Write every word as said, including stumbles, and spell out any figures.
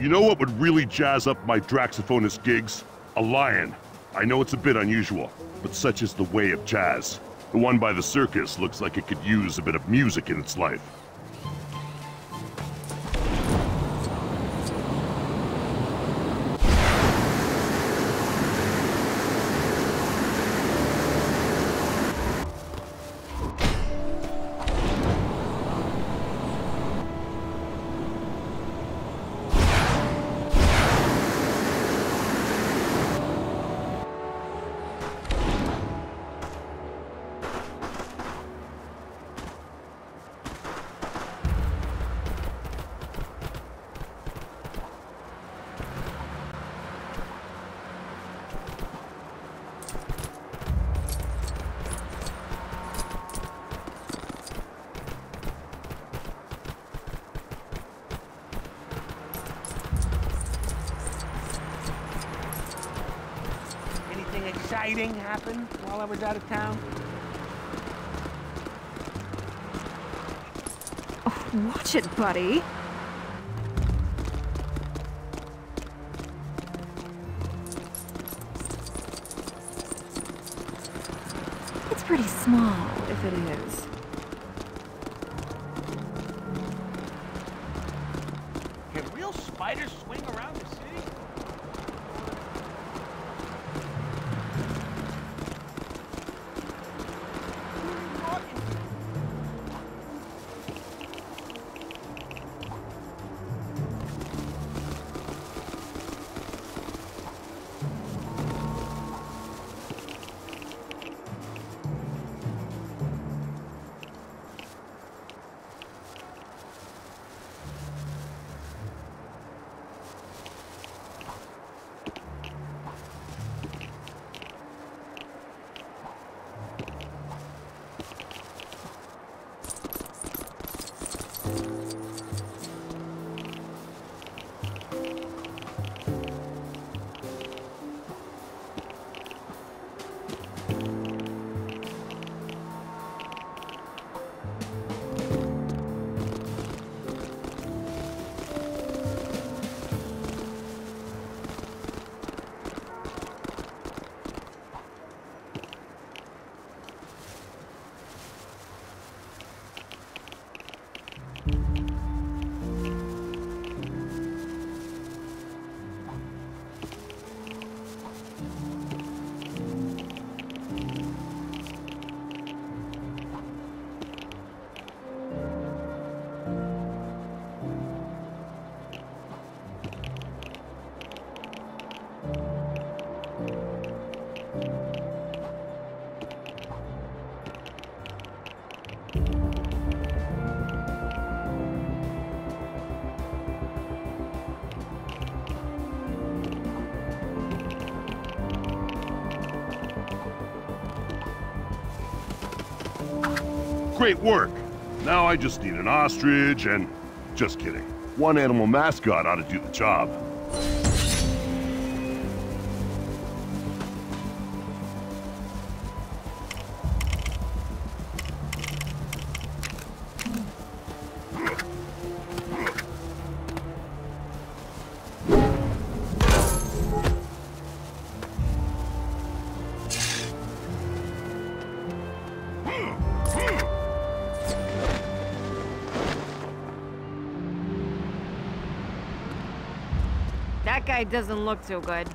You know what would really jazz up my Draxophonist gigs? A lion. I know it's a bit unusual, but such is the way of jazz. The one by the circus looks like it could use a bit of music in its life. Exciting happened while I was out of town? Oh, watch it, buddy. It's pretty small, if it is. Can real spiders swing around the city? Great work. Now I just need an ostrich and... Just kidding. One animal mascot ought to do the job. That guy doesn't look too good.